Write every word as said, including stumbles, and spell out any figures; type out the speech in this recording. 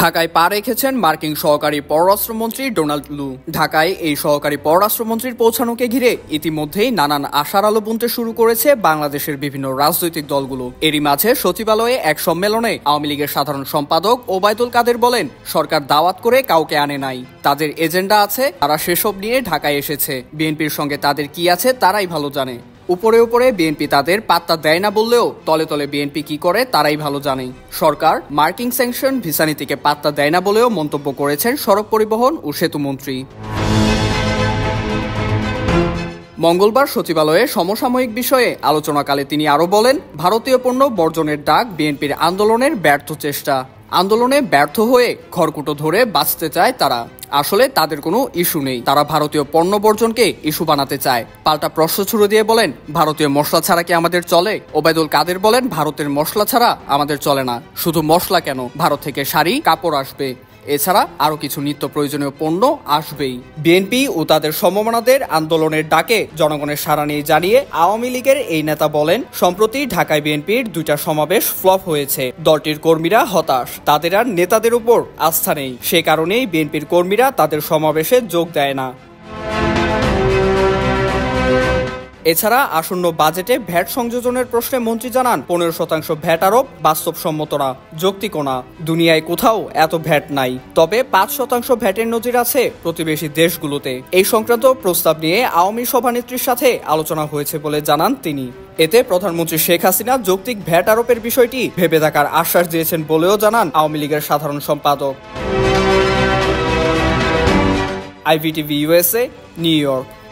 ঢাকায় পা রেখেছেন মার্কিন সহকারী পররাষ্ট্রমন্ত্রী ডোনাল্ড লু। ঢাকায় এই সহকারী পররাষ্ট্রমন্ত্রীর পৌঁছানোকে ঘিরে ইতিমধ্যেই নানান আশার আলো বুনতে শুরু করেছে বাংলাদেশের বিভিন্ন রাজনৈতিক দলগুলো। এরই মাঝে সচিবালয়ে এক সম্মেলনে আওয়ামী লীগের সাধারণ সম্পাদক ওবায়দুল কাদের বলেন, সরকার দাওয়াত করে কাউকে আনে নাই, তাদের এজেন্ডা আছে, তারা সেসব নিয়ে ঢাকায় এসেছে। বিএনপির সঙ্গে তাদের কি আছে তারাই ভালো জানে। উপরে উপরে বিএনপি তাদের পাত্তা দেয় না বললেও তলে তলে বিএনপি কি করে তারাই ভালো জানে। সরকার মার্কিন স্যাংশন ভিসা নীতিকে পাত্তা দেয় না বলেও মন্তব্য করেছেন সড়ক পরিবহন ও সেতু মন্ত্রী। মঙ্গলবার সচিবালয়ে সমসাময়িক বিষয়ে আলোচনাকালে তিনি আরও বলেন, ভারতীয় পণ্য বর্জনের ডাক বিএনপির আন্দোলনের ব্যর্থ চেষ্টা। আন্দোলনে ব্যর্থ হয়ে খড়কুটো ধরে বাঁচতে চায় তারা। আসলে তাদের কোনো ইস্যু নেই, তারা ভারতীয় পণ্য বর্জনকে ইস্যু বানাতে চায়। পাল্টা প্রশ্ন ছুড়ে দিয়ে বলেন, ভারতীয় মশলা ছাড়া কি আমাদের চলে? ওবায়দুল কাদের বলেন, ভারতের মশলা ছাড়া আমাদের চলে না। শুধু মশলা কেন, ভারত থেকে শাড়ি, কাপড় আসবে, এছাড়া আরো কিছু নিত্য প্রয়োজনীয় পণ্য আসবেই। বিএনপি ও তাদের সমমনাদের আন্দোলনের ডাকে জনগণের সাড়া নিয়ে জানিয়ে আওয়ামী লীগের এই নেতা বলেন, সম্প্রতি ঢাকায় বিএনপির দুইটা সমাবেশ ফ্লপ হয়েছে। দলটির কর্মীরা হতাশ, তাদের আর নেতাদের উপর আস্থা নেই, সে কারণেই বিএনপির কর্মীরা তাদের সমাবেশে যোগ দেয় না। এছাড়া আসন্ন বাজেটে ভ্যাট সংযোজনের প্রশ্নে মন্ত্রী জানান, পনেরো শতাংশ ভ্যাট আরোপ বাস্তবসম্মত না, যৌক্তিক না, দুনিয়ায় কোথাও এত ভ্যাট নাই। তবে পাঁচ শতাংশ ভ্যাটের নজির আছে প্রতিবেশী দেশগুলোতে। এই সংক্রান্ত প্রস্তাব নিয়ে আওয়ামী সভানেত্রীর সাথে আলোচনা হয়েছে বলে জানান তিনি। এতে প্রধানমন্ত্রী শেখ হাসিনা যৌক্তিক ভ্যাট আরোপের বিষয়টি ভেবে দেখার আশ্বাস দিয়েছেন বলেও জানান আওয়ামী লীগের সাধারণ সম্পাদক। IVTV USA, New York.